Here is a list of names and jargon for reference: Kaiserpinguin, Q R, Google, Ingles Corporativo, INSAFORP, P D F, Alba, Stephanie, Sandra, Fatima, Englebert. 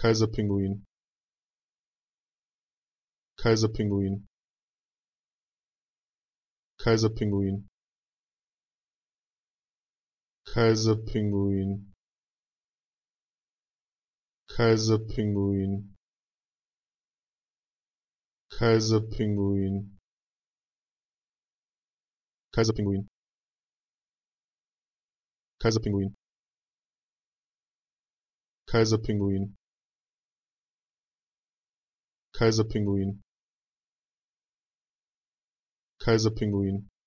Kaiserpinguin. Kaiserpinguin. Kaiserpinguin. Kaiserpinguin. Kaiserpinguin. Kaiserpinguin. Kaiserpinguin. Kaiserpinguin. Kaiserpinguin. Kaiserpinguin. Kaiserpinguin.